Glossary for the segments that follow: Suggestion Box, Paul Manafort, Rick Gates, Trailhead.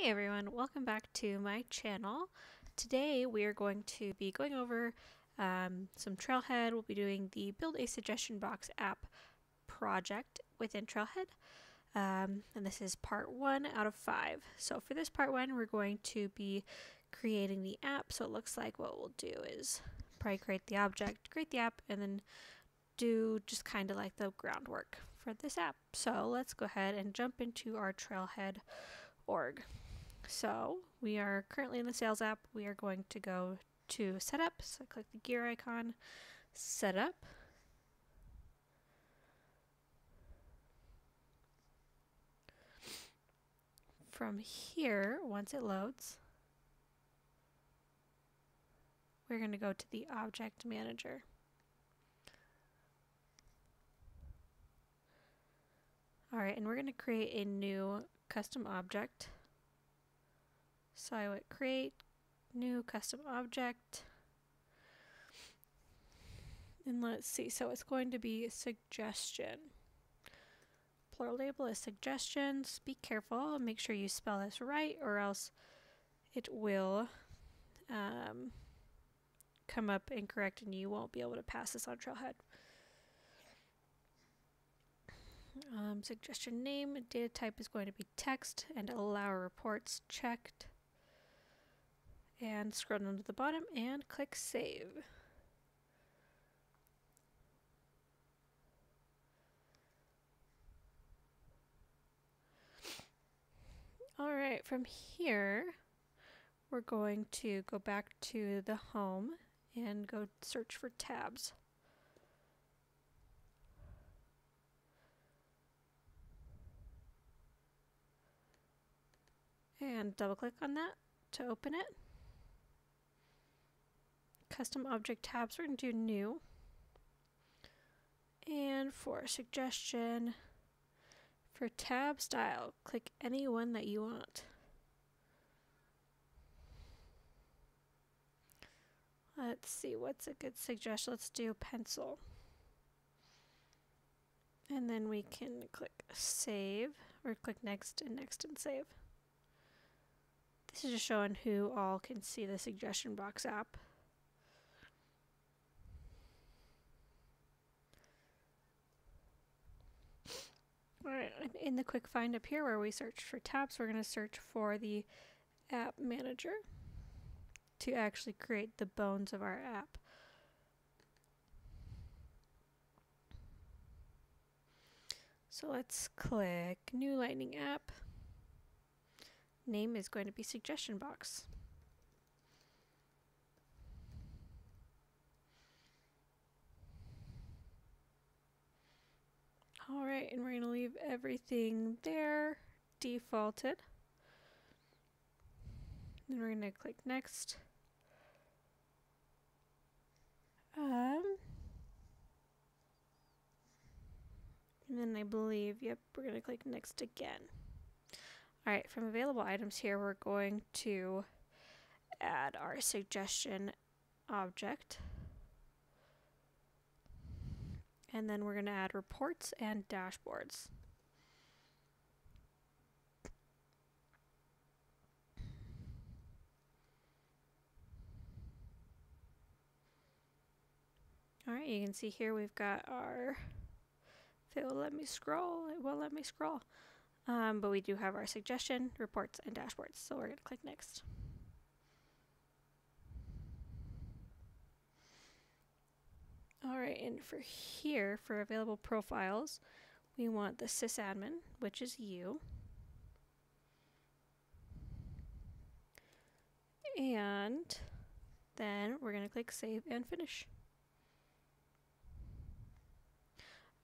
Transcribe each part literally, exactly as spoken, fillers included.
Hey everyone, welcome back to my channel. Today we are going to be going over um, some Trailhead. We'll be doing the Build a Suggestion Box app project within Trailhead. Um, and this is part one out of five. So for this part one, we're going to be creating the app. So it looks like what we'll do is probably create the object, create the app, and then do just kind of like the groundwork for this app. So let's go ahead and jump into our Trailhead org. So we are currently in the sales app. We are going to go to setup. So click the gear icon, setup. From here, once it loads, we're going to go to the object manager. All right, and we're going to create a new custom object. So I would create new custom object. And let's see, so it's going to be suggestion. Plural label is suggestions. Be careful, make sure you spell this right or else it will um, come up incorrect and you won't be able to pass this on Trailhead. Um, suggestion name, data type is going to be text, and allow reports checked. And scroll down to the bottom and click save. All right, from here, we're going to go back to the home and go search for tabs. And double click on that to open it. Custom object tabs, we're going to do new. And for suggestion, for tab style, click any one that you want. Let's see, what's a good suggestion? Let's do pencil. And then we can click save, or click next and next and save. This is just showing who all can see the Suggestion Box app. Alright, in the quick find up here where we search for tabs, we're going to search for the app manager to actually create the bones of our app. So let's click new lightning app. Name is going to be Suggestion Box. All right, and we're going to leave everything there defaulted. Then we're going to click next. Um, and then I believe, yep, we're going to click next again. Alright, from available items here, we're going to add our suggestion object. And then we're going to add reports and dashboards. Alright, you can see here we've got our, if it will let me scroll, it won't let me scroll. Um, but we do have our suggestion, reports, and dashboards, so we're going to click next. All right, and for here, for available profiles, we want the sysadmin, which is you. And then we're going to click save and finish.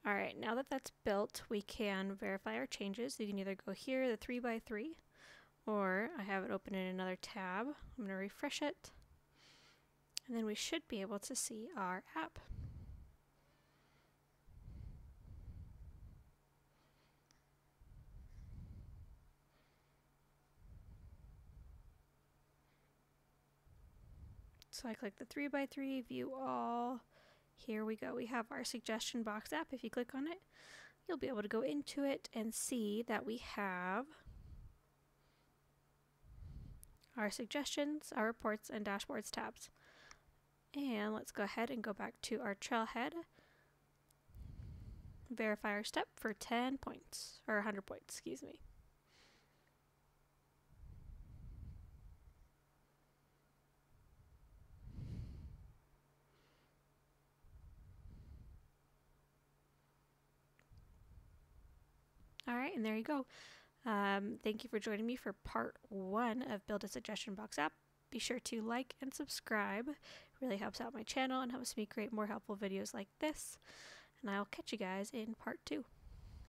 All right, now that that's built, we can verify our changes. You can either go here, the three by three, or I have it open in another tab. I'm gonna refresh it. And then we should be able to see our app. So I click the three by three, view all. Here we go, we have our Suggestion Box app. If you click on it, you'll be able to go into it and see that we have our suggestions, our reports, and dashboards tabs. And let's go ahead and go back to our Trailhead. Verify our step for ten points, or one hundred points, excuse me. All right, and there you go. Um, thank you for joining me for part one of Build a Suggestion Box App. Be sure to like and subscribe. It really helps out my channel and helps me create more helpful videos like this. And I'll catch you guys in part two.